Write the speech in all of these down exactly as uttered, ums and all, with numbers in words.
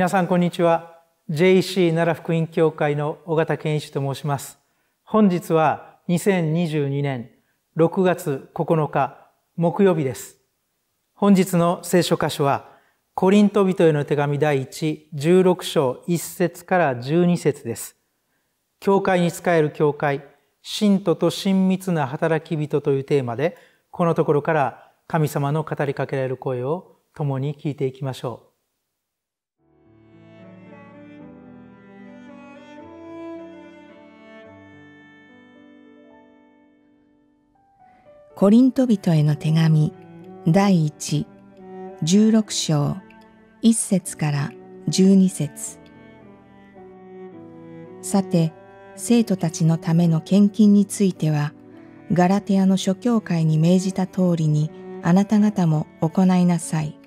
皆さんこんにちは。 ジェーイーシー 奈良福音教会の尾形健一と申します。本日はにせんにじゅうにねんろくがつここのか木曜日です。本日の聖書箇所はコリント人への手紙だいいちじゅうろくしょういっせつからじゅうにせつです。教会に仕える教会、信徒と親密な働き人というテーマで、このところから神様の語りかけられる声を共に聞いていきましょう。コリント人への手紙だいいちじゅうろくしょういっせつからじゅうにせつ。さて、生徒たちのための献金については、ガラテヤの諸教会に命じた通りにあなた方も行いなさい。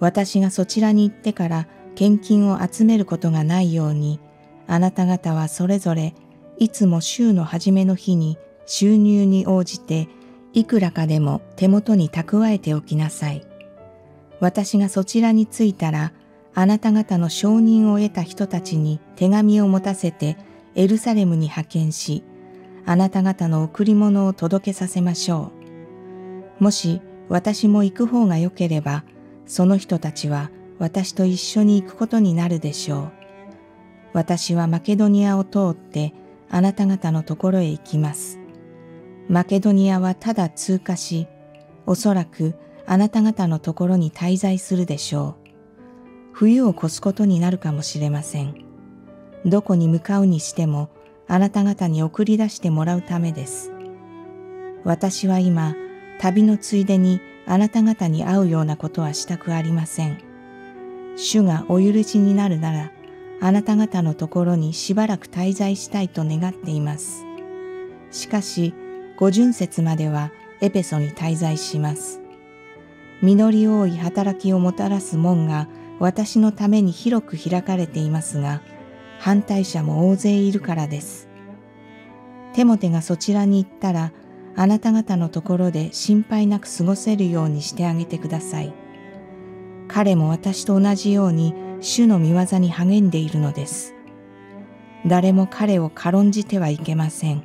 私がそちらに行ってから献金を集めることがないように、あなた方はそれぞれいつも週の初めの日に収入に応じていくらかでも手元に蓄えておきなさい。私がそちらに着いたら、あなた方の承認を得た人たちに手紙を持たせてエルサレムに派遣し、あなた方の贈り物を届けさせましょう。もし私も行く方が良ければ、その人たちは私と一緒に行くことになるでしょう。私はマケドニアを通ってあなた方のところへ行きます。マケドニアはただ通過し、おそらくあなた方のところに滞在するでしょう。冬を越すことになるかもしれません。どこに向かうにしても、あなた方に送り出してもらうためです。私は今、旅のついでにあなた方に会うようなことはしたくありません。主がお許しになるなら、あなた方のところにしばらく滞在したいと願っています。しかし、五旬節まではエペソに滞在します。実り多い働きをもたらす門が私のために広く開かれていますが、反対者も大勢いるからです。テモテがそちらに行ったら、あなた方のところで心配なく過ごせるようにしてあげてください。彼も私と同じように主の御業に励んでいるのです。誰も彼を軽んじてはいけません。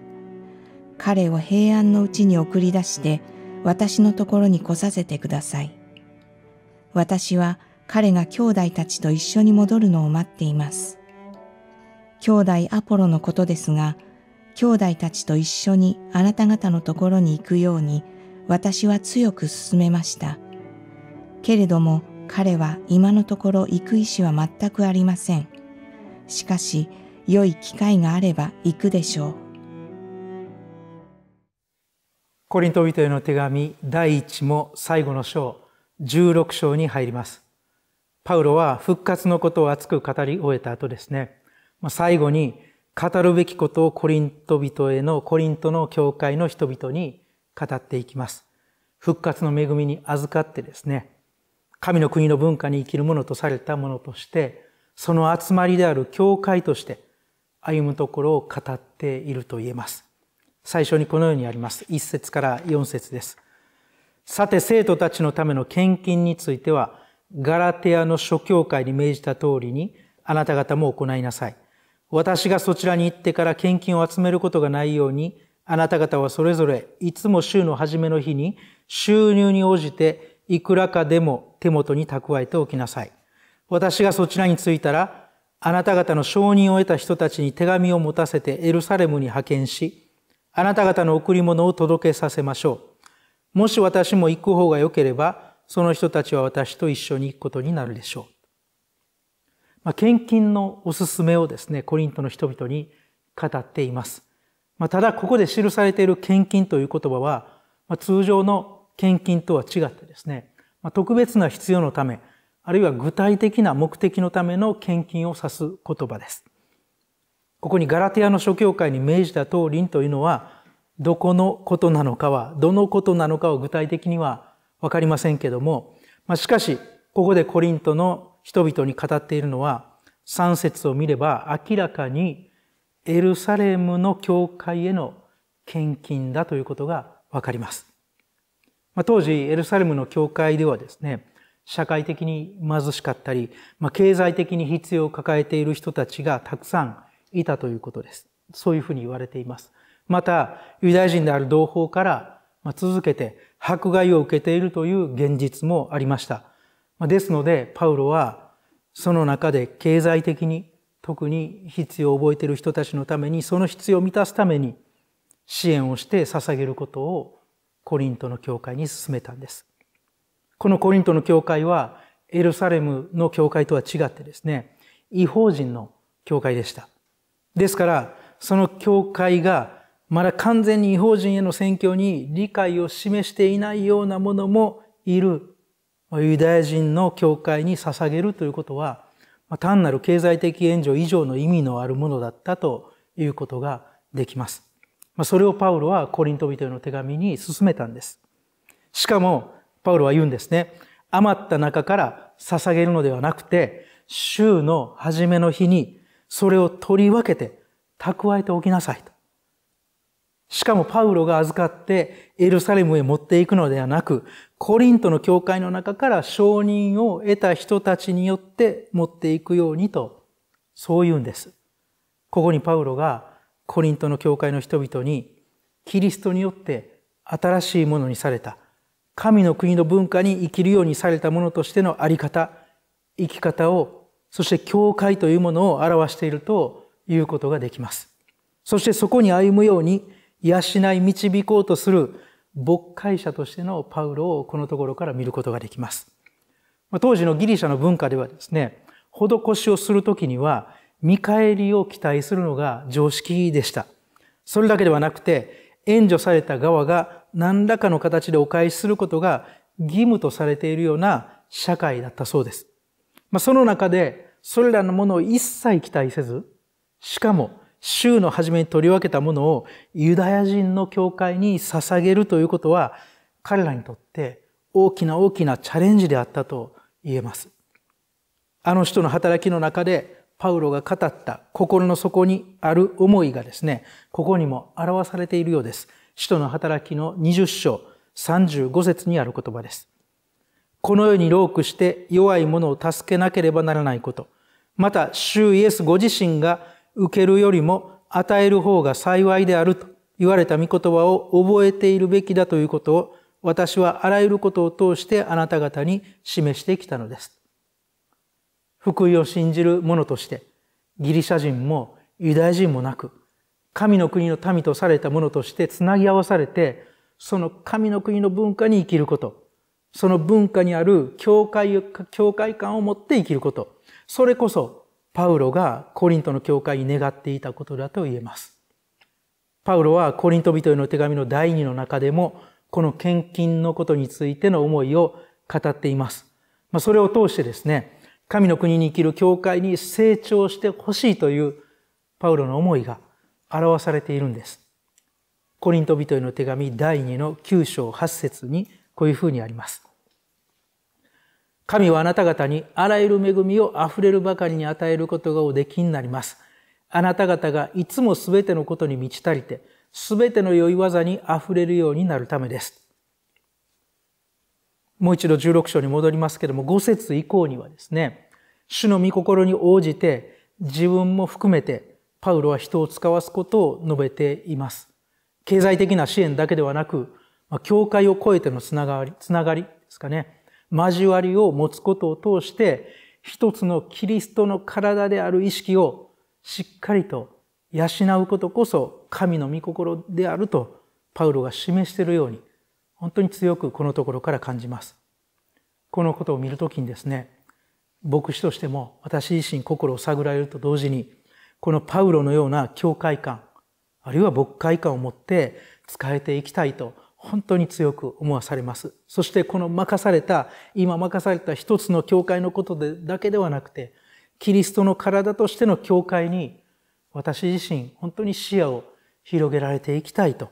彼を平安のうちに送り出して、私のところに来させてください。私は彼が兄弟たちと一緒に戻るのを待っています。兄弟アポロのことですが、兄弟たちと一緒にあなた方のところに行くように、私は強く勧めました。けれども彼は今のところ行く意思は全くありません。しかし、良い機会があれば行くでしょう。コリント人への手紙だいいちも最後の章、じゅうろくしょうに入ります。パウロは復活のことを熱く語り終えた後ですね、最後に語るべきことをコリント人へのコリントの教会の人々に語っていきます。復活の恵みに預かってですね、神の国の文化に生きるものとされたものとして、その集まりである教会として歩むところを語っていると言えます。最初にこのようにあります。いっせつからよんせつです。さて、生徒たちのための献金については、ガラテヤの諸教会に命じた通りに、あなた方も行いなさい。私がそちらに行ってから献金を集めることがないように、あなた方はそれぞれいつも週の初めの日に収入に応じていくらかでも手元に蓄えておきなさい。私がそちらに着いたら、あなた方の承認を得た人たちに手紙を持たせてエルサレムに派遣し、あなた方の贈り物を届けさせましょう。もし私も行く方が良ければ、その人たちは私と一緒に行くことになるでしょう。まあ、献金のおすすめをですね、コリントの人々に語っています。まあ、ただ、ここで記されている献金という言葉は、まあ、通常の献金とは違ってですね、まあ、特別な必要のため、あるいは具体的な目的のための献金を指す言葉です。ここにガラテヤの諸教会に命じた通りというのは、どこのことなのかは、どのことなのかは具体的にはわかりませんけども、まあ、しかし、ここでコリントの人々に語っているのは、さんせつを見れば明らかにエルサレムの教会への献金だということがわかります。まあ、当時エルサレムの教会ではですね、社会的に貧しかったり、まあ、経済的に必要を抱えている人たちがたくさんいたということです。そういうふうに言われています。また、ユダヤ人である同胞から続けて迫害を受けているという現実もありました。ですので、パウロはその中で経済的に特に必要を覚えている人たちのために、その必要を満たすために支援をして捧げることをコリントの教会に進めたんです。このコリントの教会はエルサレムの教会とは違ってですね、異邦人の教会でした。ですから、その教会がまだ完全に異邦人への宣教に理解を示していないようなものもいるユダヤ人の教会に捧げるということは、単なる経済的援助以上の意味のあるものだったということができます。それをパウロはコリント人への手紙に進めたんです。しかも、パウロは言うんですね。余った中から捧げるのではなくて、週の初めの日にそれを取り分けて蓄えておきなさいと。しかもパウロが預かってエルサレムへ持っていくのではなく、コリントの教会の中から承認を得た人たちによって持っていくようにと、そう言うんです。ここにパウロがコリントの教会の人々に、キリストによって新しいものにされた、神の国の文化に生きるようにされたものとしてのあり方、生き方を、そして教会というものを表しているということができます。そしてそこに歩むように、養い導こうとする牧会者としてのパウロをこのところから見ることができます。当時のギリシャの文化ではですね、施しをするときには見返りを期待するのが常識でした。それだけではなくて、援助された側が何らかの形でお返しすることが義務とされているような社会だったそうです。まあ、その中でそれらのものを一切期待せず、しかも週の初めに取り分けたものをユダヤ人の教会に捧げるということは、彼らにとって大きな大きなチャレンジであったと言えます。あの人の働きの中でパウロが語った心の底にある思いがですね、ここにも表されているようです。使徒の働きのにじゅっしょうさんじゅうごせつにある言葉です。この世に労苦して弱い者を助けなければならないこと。また、主イエスご自身が受けるよりも与える方が幸いであると言われた御言葉を覚えているべきだということを、私はあらゆることを通してあなた方に示してきたのです。福音を信じる者として、ギリシャ人もユダヤ人もなく、神の国の民とされた者としてつなぎ合わされて、その神の国の文化に生きること、その文化にある教会、教会観を持って生きること、それこそ、パウロがコリントの教会に願っていたことだと言えます。パウロはコリント人への手紙の第二の中でも、この献金のことについての思いを語っています。それを通してですね、神の国に生きる教会に成長してほしいというパウロの思いが表されているんです。コリント人への手紙第二のきゅうしょうはっせつにこういうふうにあります。神はあなた方にあらゆる恵みをあふれるばかりに与えることがおできになります。あなた方がいつもすべてのことに満ち足りて、すべての良い技にあふれるようになるためです。もう一度じゅうろくしょうに戻りますけれども、ごせつ以降にはですね、主の御心に応じて自分も含めてパウロは人を使わすことを述べています。経済的な支援だけではなく、教会を超えてのつながり、つながりですかね。交わりを持つことを通して、一つのキリストの体である意識をしっかりと養うことこそ神の御心であるとパウロが示しているように、本当に強くこのところから感じます。このことを見るときにですね、牧師としても私自身心を探られると同時に、このパウロのような教会観、あるいは牧会観を持って仕えていきたいと、本当に強く思わされます。そしてこの任された、今任された一つの教会のことでだけではなくて、キリストの体としての教会に、私自身本当に視野を広げられていきたいと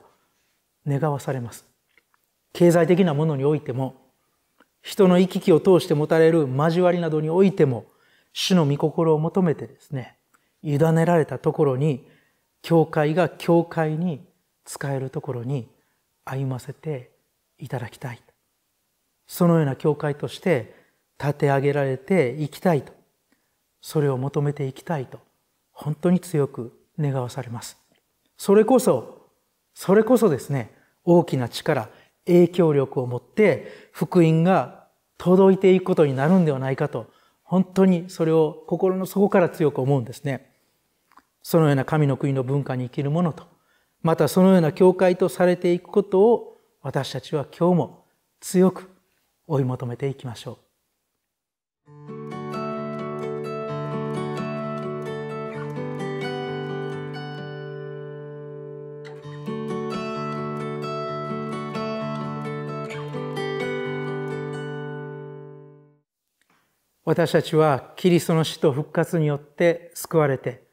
願わされます。経済的なものにおいても、人の行き来を通して持たれる交わりなどにおいても、主の御心を求めてですね、委ねられたところに、教会が教会に仕えるところに、歩ませていただきたい。そのような教会として立て上げられていきたいと、それを求めていきたいと本当に強く願わされます。それこそそれこそですね、大きな力、影響力を持って福音が届いていくことになるんではないかと、本当にそれを心の底から強く思うんですね。そのような神の国の文化に生きるものと、またそのような教会とされていくことを、私たちは今日も強く追い求めていきましょう。私たちはキリストの死と復活によって救われて、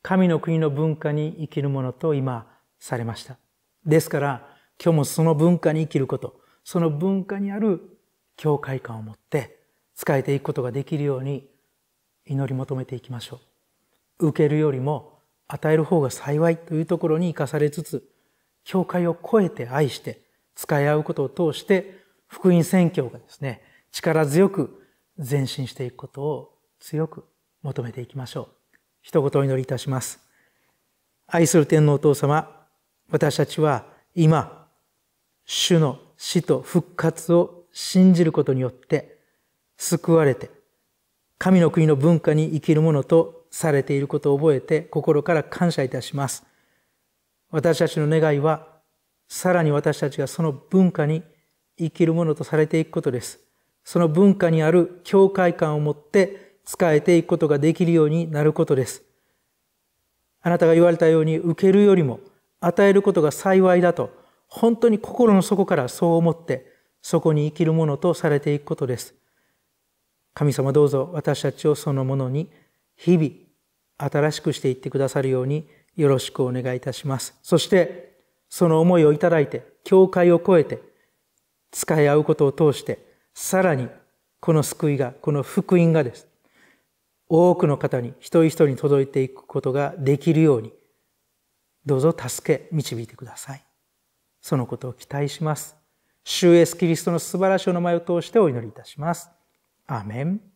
神の国の文化に生きるものと今されました。ですから今日もその文化に生きること、その文化にある教会観を持って使えていくことができるように祈り求めていきましょう。受けるよりも与える方が幸いというところに生かされつつ、教会を超えて愛して使い合うことを通して、福音宣教がですね、力強く前進していくことを強く求めていきましょう。一言お祈りいたします。愛する天皇お父様、私たちは今主の死と復活を信じることによって救われて、神の国の文化に生きるものとされていることを覚えて心から感謝いたします。私たちの願いはさらに私たちがその文化に生きるものとされていくことです。その文化にある教会観を持って使えていくことができるようになることです。あなたが言われたように、受けるよりも与えることが幸いだと、本当に心の底からそう思って、そこに生きるものとされていくことです。神様、どうぞ私たちをそのものに日々新しくしていってくださるようによろしくお願いいたします。そして、その思いをいただいて、教会を超えて使い合うことを通して、さらにこの救いが、この福音がです。多くの方に、一人一人に届いていくことができるように、どうぞ助け、導いてください。そのことを期待します。主イエスキリストの素晴らしいお名前を通してお祈りいたします。アーメン。